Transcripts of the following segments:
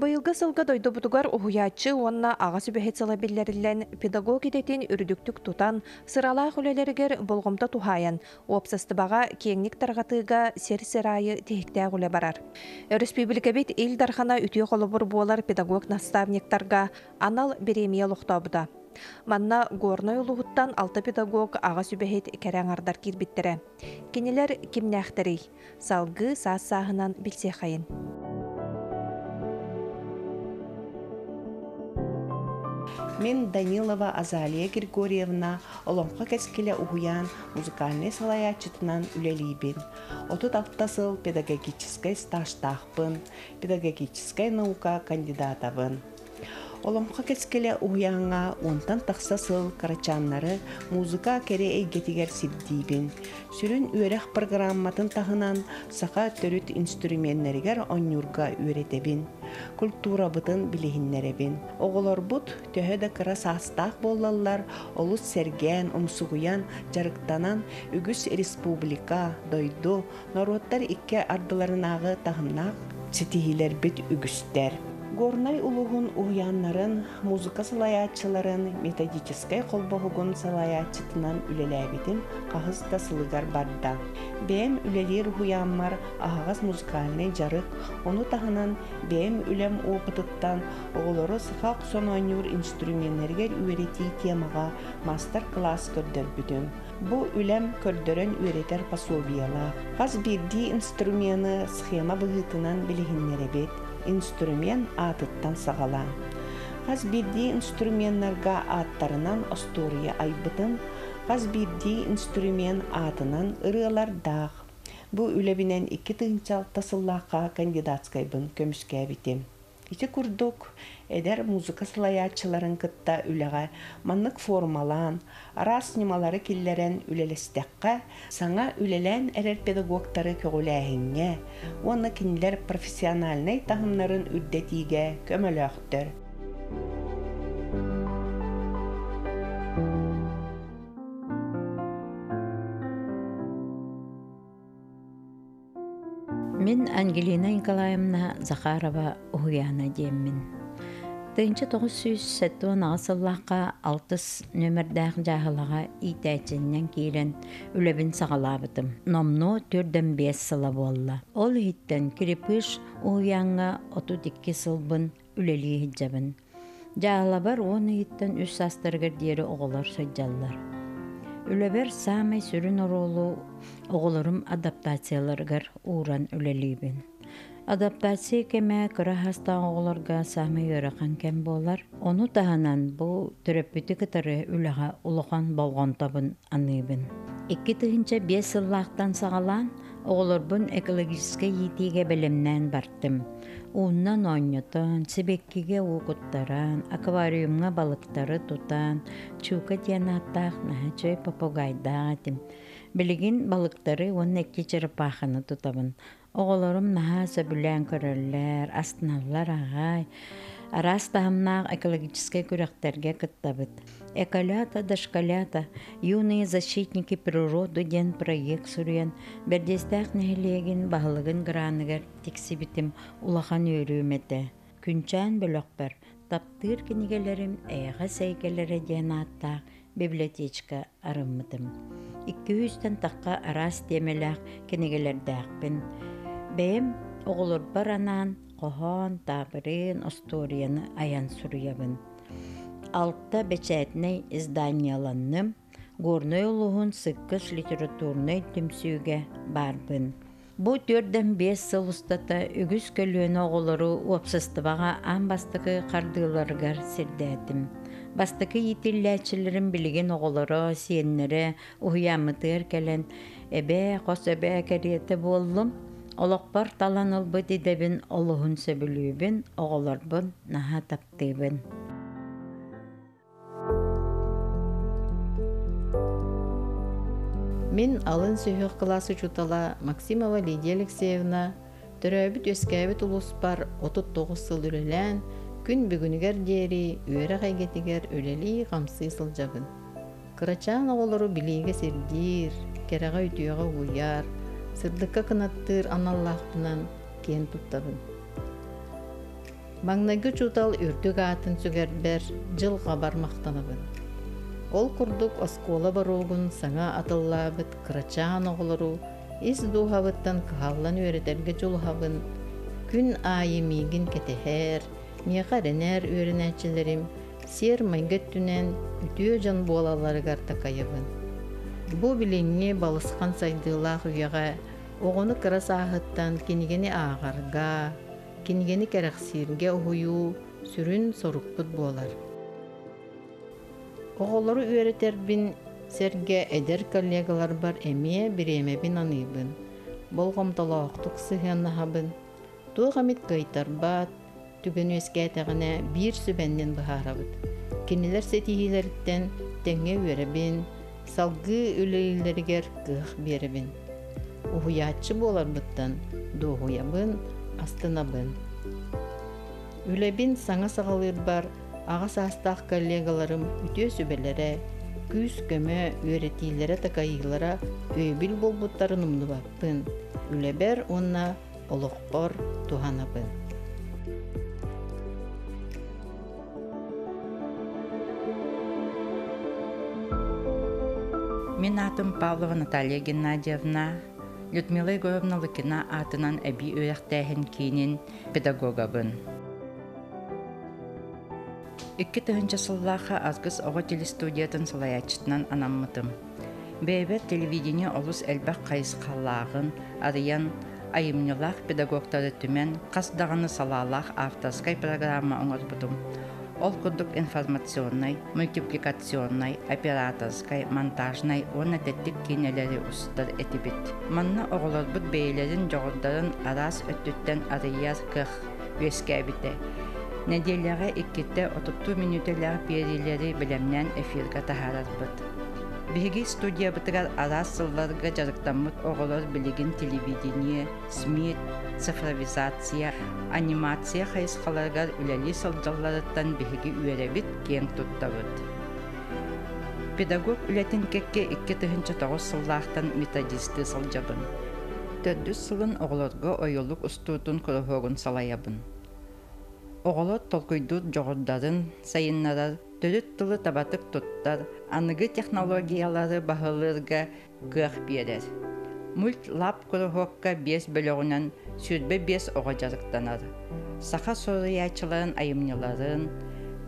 Быйылғы сылғы дойдубутугар ұғыячы онна ағасы бөхетсала білдерілен педагог ететін үрдіктік тұтан, сырала құлелергер бұлғымта тұхайын, опсастыбаға кеңнік тарғатыға сер-сирайы тегікті әғылы барар. Республика бет ел дархана үті қолыбыр болар педагог наставниктарға анал беремия лұқтабыда. Манна горной улугуттан алты педагог аға сүбәһит кәрәңардар кирбиттәрә. Кенеләр кимнәхтәрей, салгы сасаһынан билсе хайын. Мен Данилова Азалия Григорьевна Олонхо-Каскыккеле угуян музыкальный салаячытынан үлелейбин. 36 сыл педагогический стаж тахпын, педагогическая наука кандидатавын. Олонхо-Каскыккеле угуянга онтан тақса сыл карачаннары музыка кере эйгетигер сиддибин. Сүрін өрәх программатын тағынан саха төрүт инструментнергер онюрга үйретебин. Культура бытын билегиннеребин. Оголор бут төһөдө кыра састак боллалар, олус серген, умсугуян, жарыктанан үгүс республика, дойду, народтар икке ардыларынагы тагынак, ситилер бит үгүстер. Горнай улуғын уяннарын, музыка салаятчыларын, методическай қолбағығын салаятчытынан үлеләбетін қағыз да сылығар барда. Бәйім үлелер уянмар ағағыз музыкалыны жарық, оны тағынан бәйім үлем оқытыттан оғылары сықақ сон ойныр инструментергер үйретей темаға мастер-класс көрдер бүтін. Bu ülem kördörön üreter pasobiyala. Kaz birdi instrümanı sığema bıhıtınan bilehinlere bet, instrüman atıttan sağala. Kaz birdi instrümanlarga atlarından astoriya aybıtın, kaz birdi instrüman atından ırılar dağ. Bu ülebinen iki tınçal tasıllaqa kandidatskaybın kömüşke bitim. İti kurduk, eder muzika salayatçıların kıtta üleğe, manlık formalan, ara sınımaları killeren ülelestekka, sana ülelen erer pedagogları köğüleğine, onu kinler profesyonalnay tahımların üddetiğe kömölöktür. Мен Ангелина Николаевна Захарова Уяна демин. 1970-жылларга 6 нөмердәге җаһалага итәченнән килен үлебин сагалабытым. Номно 4-5 сыла булла. Ол хиттен кирпиш Уянга 32 сылбын үлеле хиҗабын. Җаһалабар 10 хиттен 3 састыргыр дире оғылар сөҗәлләр. Үләбер самай сүрін оролу оғылырым адаптацияларғар уран үлелейбін. Адаптация кеме кыра хаста оғыларға самай өріқан кем болар. Оны тағанан бұл түреппіті кітары үліға ұлыған болған табын аныбын. 2-5 сыллақтан сағалан оғылырбын экологиске етеге білімнен бардым. Оннан ойнытын, себеккеге оқыттаран, аквариумға балықтары тұтан, чука тиянаттақ, нәхәчөй папугайда атым. Білігін балықтары оның әкке чырпақыны тұтабын. Оғыларым наға сөбілен көрілер, астыналар ағай. Арастағымнақ экологическай күректерге кыттабыд. Эколята да школята, юные защитники природы ден проект сүрен, бердестәк нәхелеген бағылығын граныгар тексибитим улахан өрімеді. Күнчән бөлөкбір, таптыр кенегелерім әйға сәйкелері ден аттақ, библиотечка арымыдым. 200-тен таққа арас демеләк кенегелердәқпін. Бәйім оғылыр баранан, Qohon, Tabrin, Ostoriyanı ayan sürüyabın. Altta beçetney izdaniyalanım, Gornoy uluğun sıkkış literaturnay tümsüge barbın. Bu 4-5 sıl ustata ügüz kölüne oğuları opsastıbağa ambastıqı qardılargar sirdədim. Bastıqı yetilləçilerin bilgin oğuları, siyenlere, uhiyamıdır kələn, əbə, qos əbə kəriyeti bollum. Олақпар таланылбы дедебін, олығын сөбілуібін, оғыларбын, наға таптыбын. Мен алын сөйіқ қыласы жұтала Максимова Lediye Alexeyevna, түрәбіт өскәбіт ұлыспар 39 сыл үрілән, күн бүгінігер дері, үйірі қайгетігер өлелі қамсы сыл жабын. Қырачан оғылыру білейге сердер, кераға үтіуға ұйар, Сырдыққа қынаттыр аналлақпынан кен тұттабын. Маңнагы жудал үрдік атын сүгер бәр жылға бармақтаныбын. Ол күрдік оскола баруғын саңа атыллабыт кырачаан оғылыру, из духавыттан кағалан өретелге жылғабын, күн айы мегін кетехер, меғаренер өрінәчілерім, сер мәңгеттінен үтіе жан болалары ғарта кайыбын. Бу билеңе балысқан сайдылақ үйеға, оғыны кырас ағыттан кенігені ағарға, кенігені кәріқсерге ұйу, сүрін сорықпыт болар. Оғылары үйеретербін, сәрге әдер коллегалар бар әме біремебін аныбын. Болғамдала оқтық сыған нағабын. Туғамет қайтар бат, түгін өскәтіғіне бір сөбәнден бұхарабыд. Кенелер сәтігілерден тәңе үйеребін, салгы үлейлергер кых беребин. Ухуячы болар бұттан, дохуябын, астынабын. Үлебин саңа сағалыр бар, ағас астақ коллегаларым үте сөбелері, күз көмі өретейлері тақайылара өйбіл бол бұттарын ұмдыбаппын. Үлебер онна олыққор туғанабын. Мен атым Павлова Наталья Геннадьевна, Людмила Игоровна Лыкина атынан әби өйрәқтәйін кейінен педагогабын. 2000 жыллаға азгыз оғы телестудиятын сылаячытынан анаммытым. Бәйбәр телевидение олыс әлбәқ қайыз қалағын, ариян, айымнылақ педагогтары түмен қасдағаны салалақ автоскай программа оңыр бұдым. Ол күрдік информационной, мультипликационной, операторской, монтажной он әдеттік кенелері ұстыр әтібіт. Манна оғылыр бұд бейлерін жоғырдарын арас өттіттен арияр кық өске әбіті. Неделеға иккетті 30 минутелер берілері білімнен эфирға тағарар бұд. Бігі студия бұтығар арас сылларға жарықтамыд оғылыр білігін телевидение, смит, цифровизация, анимация қайысқаларғар үләлі сылдаларыттан бігі үйеребіт кен тұттауыд. Педагог үләтін кәкке 2009 сыллақтан методисті сылжабын. 4 сылын оғылырға ойылық ұстырдың күріхорын салаябын. Оғылыр толқыйдыр жоғырдарын сайыннарар, төріт тылы табатық тұттар, анығы технологиялары бағылырға қырық берер. Мульт лап құрығыққа 5 бөлігінен сүрбе 5 оға жарықтанар. Саха соруячыларын айымныларын,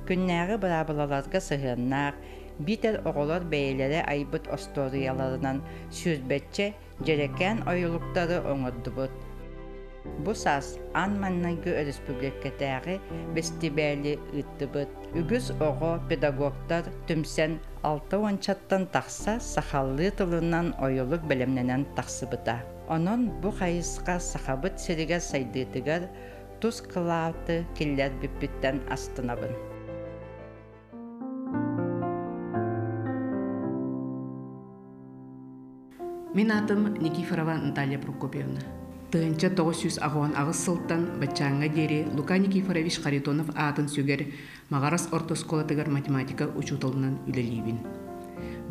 күннәрі бұрабылаларға сығырнақ, битер оғылар бәйлері айбыт осторияларынан сүрбетче жерекен ойылықтары оңырды бұд. Бу сас Анманнагы республикатағы бестибәлі үтті бұд. Үгіз оғы педагогтар түмсен 6-10 чаттан тақса сақалы тылынан ойылық білімненен тақсы бұта. Онын бұ қайысқа сақабыт серіге сайдетігер тұз қылауты келер біппіттен астынабын. Мен атым Никифорова Наталья Прокопьевна. 1900 ағуан ағыз сылттан бачаңа дере Лука Никифорович Харитонов атын сөгер мағарас ортосколатығар математика учутылынан үлелейбін.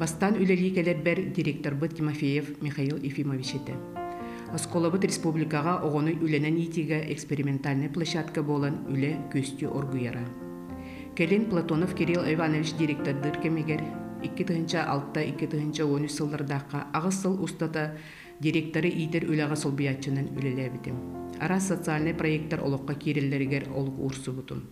Бастан үлелей келер бәр директор бұд Кимафеев Михаил Ефимович еті. Оскола бұд республикаға оғыны үленен етігі экспериментальны площадка болан үле көсті оргуяра. Келен Платонов Кирилл Иванович директордыр кемегер 2006-2013 сылдардаққа ағыз сыл ұстата директоры итер үләға солбиятчынан үлеләбетім. Арас социальный проекттар олыққа керелдергер олық ұрсы бұтым.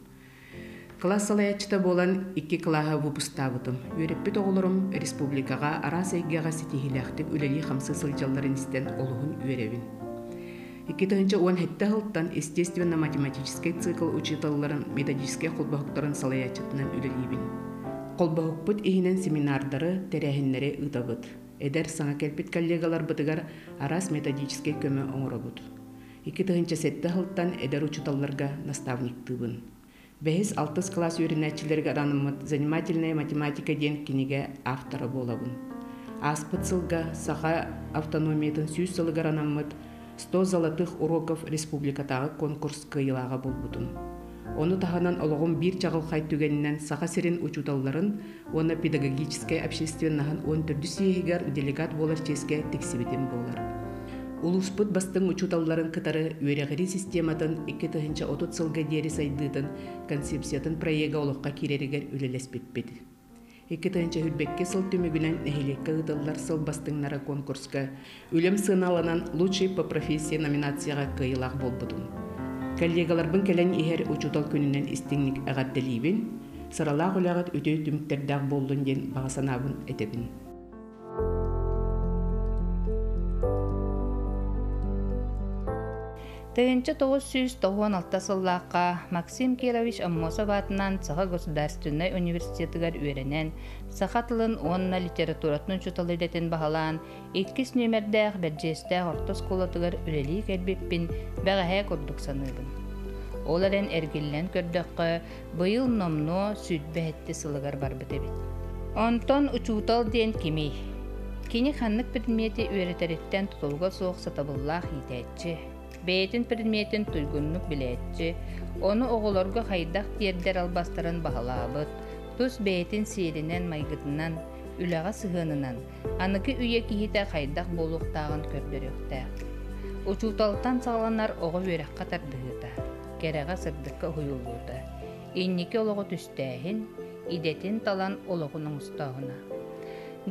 Класс салаячыта болан 2 клаға вупыста бұтым. Өреппет оғылырым республикаға арас әйгеға сетихиләқтіп үлелі қамсы сылчаларын істен олығын өревін. 2017 ғылттан естественно-математический цикл учиталыларын методический қолбағықтарын салаячытынан үлелейбін. Қолбағықпыт ейінен семинардары тәрәхінлері ұтабыт. Эдер саңа кәлпет коллегалар бұтығар арас методический көмі оңыры бұд. 2007 ғылттан эдер учуталларға наставникті бұн. Бәхіз 6 класс өрінәтчілерге аранымыд занимательная математика ден кенеге авторы бола бұн. АСПЦГА Саха автономиятын сүйіз сылығы аранымыд 100 золотых уроков республикатағы конкурс кыйлаға бұл бұдын. Оны тағынан олығым бір чағыл қайт түгенінен саға серен учуталларын, оны педагогическай общественнаған 14 егер делегат болар ческе тексебетін болар. Улуспыт бастың учуталларын кытары үйрәгәри систематын 2-30 сылга дәри сайдытын концепциятын проекта олоққа киререгер үлелеспетпеді. 2-30 хүрбекке сыл төме билән әйлекке ыдыллар сыл бастыңнара конкурска үлем сыналанан «Лучший по профессии» номинацияға кыйлақ болбудын. Коллегаларбын кәлән иһәр учутал көнінен истеңник әғадділейбін, сыралақ үләғат өтеу түміктердәғ болдың ден бағасанабын әтебін. Тегенче 1996 сыллааққа Максим Kirovich Amosov атынан Саха государственный университетігер үйренен, Саха тылын онына литературатын чутал идетін бағалан, 2 нөмердәғ бәджесті орты сколатығыр үлелей кәлбеппін бәғәе көрдік санылын. Оларын әргеллен көрдіққы бұйыл номно сүйтбәетті сылығыр бар бітебет. Онтон учутал дейін кемей. Кені ханнық предметі үйретәреттен тұтылға соқса табыллақ етәтчі. Бәйетін предметін түлгіннік білетчі, оны оғыларға қайдақ тердер албастарын бағалабыт, тұс бәйетін сейлінен майгытынан, үліға сығынынан, анығы үйе кейті қайдақ болуқтағын көрдіректі. Учуталтан сағаланар оғы өрек қатар дұғыта, кереға сырдыққа ұйылғыда. Еннеке олығы түстәйін, идетін талан олығының ұстағына.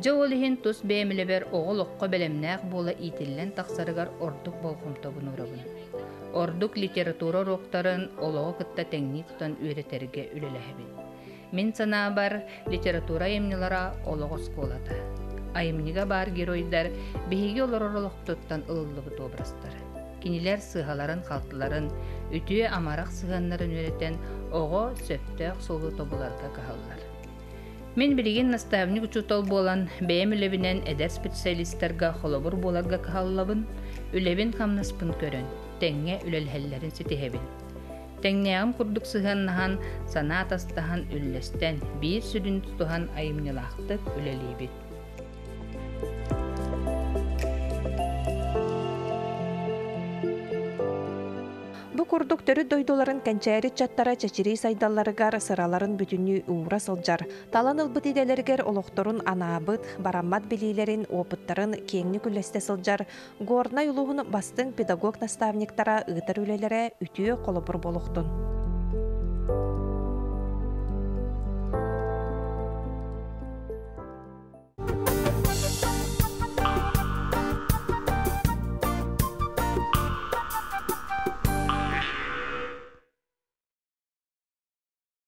Жауылығын тұс бәймілібір оғылыққа бәлемнәғ болы итілін тақсарығар ордық болғымтығын ұрығын. Ордық литература роқтарын олығы күтті тәңніктің өретерге үліләбін. Мен сана бар литература емнілара олығы сколата. Айымныға бар геройдар бейге олар орылық тұттан ұлылығы добрастар. Кенелер сығаларын қалтыларын, үтіе амарақ сығанларын өреттен оғы сөптәқ солы тобыларға қағалар. Мен билеген наставник учутал болан бәйем үлебінен әдәр специалисттарға қолабыр боларға қағалабын, үлебін қамнаспын көрін, тәңе үлелхәлләрін сетехебін. Тәңнеғым күрдік сығаннаған, сана атастаған үлләстән, бейір сүрін тұтуған айымнелақтық үлелейбет. Курдук төрі дойдоларын кәнчәрі чаттара чәчірей сайдаларығар сыраларын бүтіні ұңра сылжар. Талан ұлбыт иделергер олықтырын анаабыт, бараммат білейлерін, опыттарын кеңні күлесті сылжар. Горна юлуғын бастың педагог наставниктара ұғытыр үлелері үтіе қолыбыр болуқтын.